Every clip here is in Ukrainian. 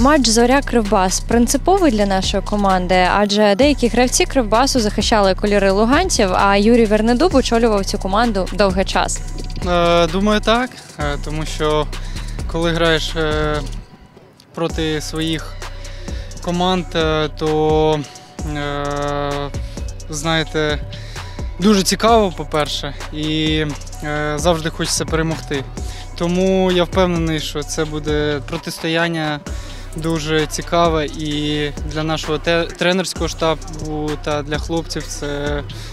Матч «Зоря» Кривбас принциповий для нашої команди, адже деякі гравці Кривбасу захищали кольори луганців, а Юрій Вернедуб очолював цю команду довгий час. Думаю, так, тому що коли граєш проти своїх команд, то, знаєте, дуже цікаво, по-перше, і завжди хочеться перемогти. Тому я впевнений, що це буде протистояння дуже цікаве і для нашого тренерського штабу та для хлопців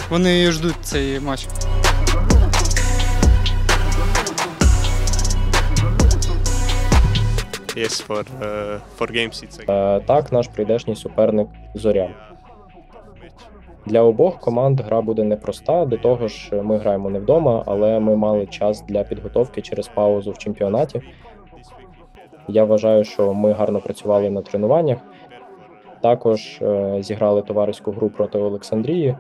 вони ждуть цей матч. Так, наш прийдешній суперник «Зоря». Для обох команд гра буде непроста, до того ж ми граємо не вдома, але ми мали час для підготовки через паузу в чемпіонаті. Я вважаю, що ми гарно працювали на тренуваннях. Також зіграли товариську гру проти Олександрії,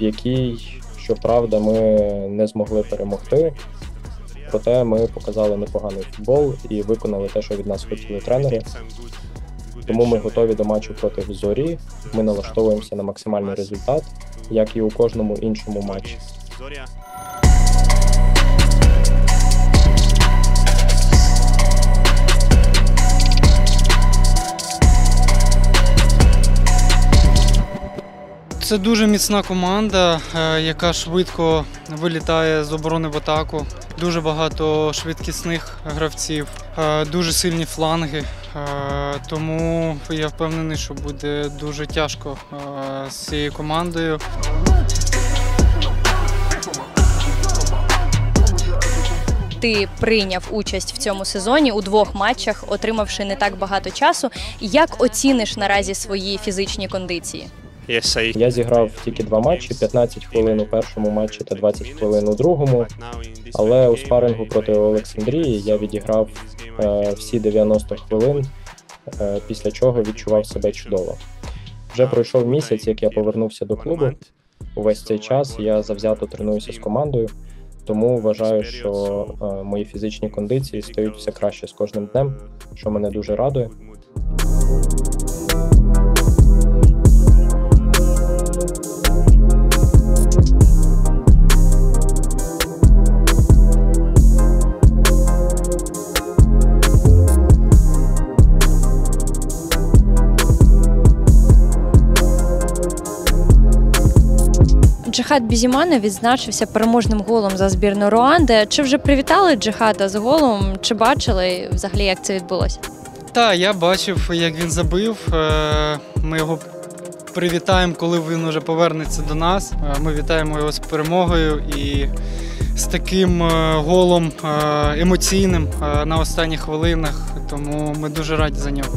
в якій, щоправда, ми не змогли перемогти. Проте ми показали непоганий футбол і виконали те, що від нас хотіли тренери. Тому ми готові до матчу проти «Зорі», ми налаштовуємося на максимальний результат, як і у кожному іншому матчі. Це дуже міцна команда, яка швидко вилітає з оборони в атаку. Дуже багато швидкісних гравців, дуже сильні фланги. Тому я впевнений, що буде дуже тяжко з цією командою. Ти прийняв участь в цьому сезоні у двох матчах, отримавши не так багато часу. Як оціниш наразі свої фізичні кондиції? Я зіграв тільки два матчі, 15 хвилин у першому матчі та 20 хвилин у другому, але у спарингу проти Олександрії я відіграв всі 90 хвилин, після чого відчував себе чудово. Вже пройшов місяць, як я повернувся до клубу, увесь цей час я завзято тренуюся з командою, тому вважаю, що мої фізичні кондиції стають все краще з кожним днем, що мене дуже радує. Джихад Бізімана відзначився переможним голом за збірну Руанди. Чи вже привітали Джихада з голом? Чи бачили взагалі, як це відбулося? Так, я бачив, як він забив. Ми його привітаємо, коли він вже повернеться до нас. Ми вітаємо його з перемогою і з таким голом емоційним на останніх хвилинах. Тому ми дуже раді за нього.